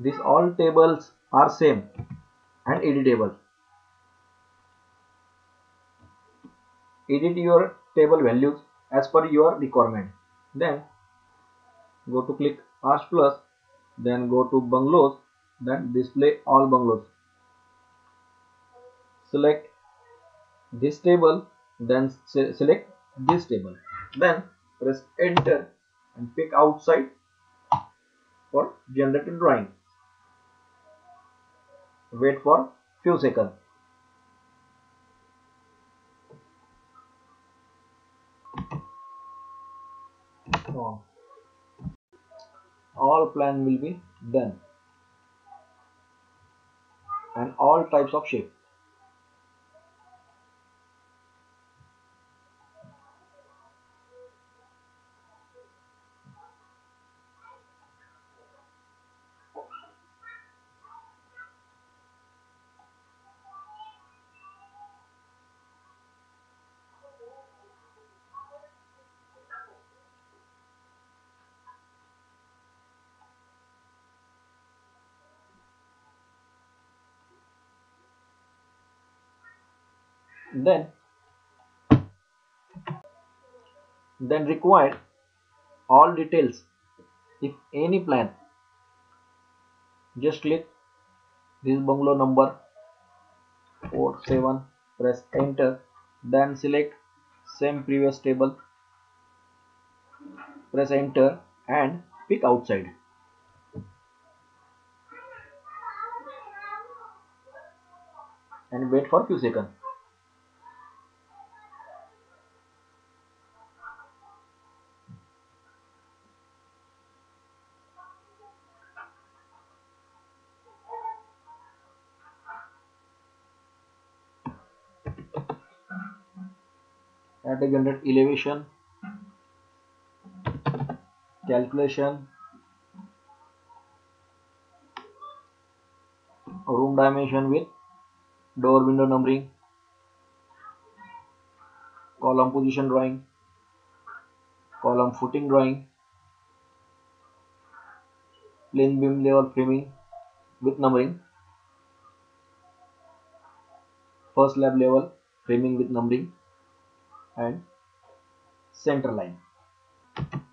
These all tables are same and editable. Edit your table values as per your requirement. Then go to click Arch Plus, then go to bungalows, then display all bungalows. Select this table, then select this table, then press enter and pick outside for generated drawing. Wait for few seconds. All plan will be done and all types of shape. Then required all details. If any plan, just click this bungalow number 47, press enter, then select same previous table, press enter and pick outside. And wait for few seconds. At the generate elevation, calculation, room dimension with door window numbering, column position drawing, column footing drawing, plane beam level framing with numbering, first slab level framing with numbering, and center line.